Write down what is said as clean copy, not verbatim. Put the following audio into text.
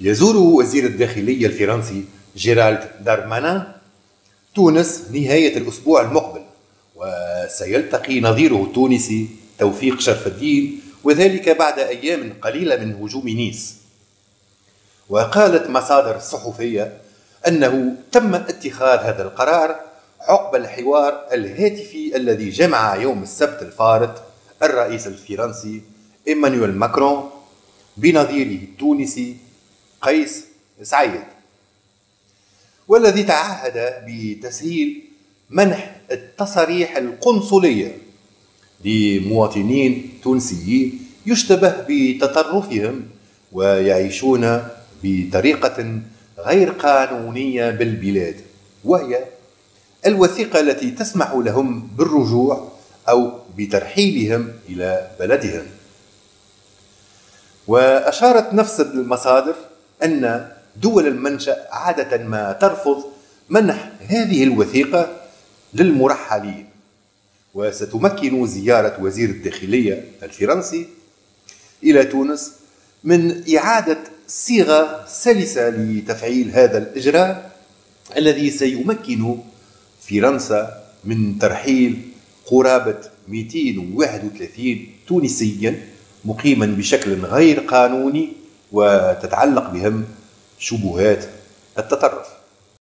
يزور وزير الداخلية الفرنسي جيرالد درماني تونس نهاية الأسبوع المقبل، وسيلتقي نظيره التونسي توفيق شرف الدين، وذلك بعد أيام قليلة من هجوم نيس. وقالت مصادر صحفية أنه تم اتخاذ هذا القرار عقب الحوار الهاتفي الذي جمع يوم السبت الفارط الرئيس الفرنسي إيمانويل ماكرون بنظيره التونسي قيس سعيد، والذي تعهد بتسهيل منح التصاريح القنصلية لمواطنين تونسيين يشتبه بتطرفهم ويعيشون بطريقة غير قانونية بالبلاد، وهي الوثيقة التي تسمح لهم بالرجوع أو بترحيلهم إلى بلدهم. وأشارت نفس المصادر أن دول المنشأ عادة ما ترفض منح هذه الوثيقة للمرحلين. وستمكن زيارة وزير الداخلية الفرنسي إلى تونس من إعادة صيغة سلسة لتفعيل هذا الإجراء الذي سيمكن فرنسا من ترحيل قرابة 231 تونسيا مقيما بشكل غير قانوني وتتعلق بهم شبهات التطرف.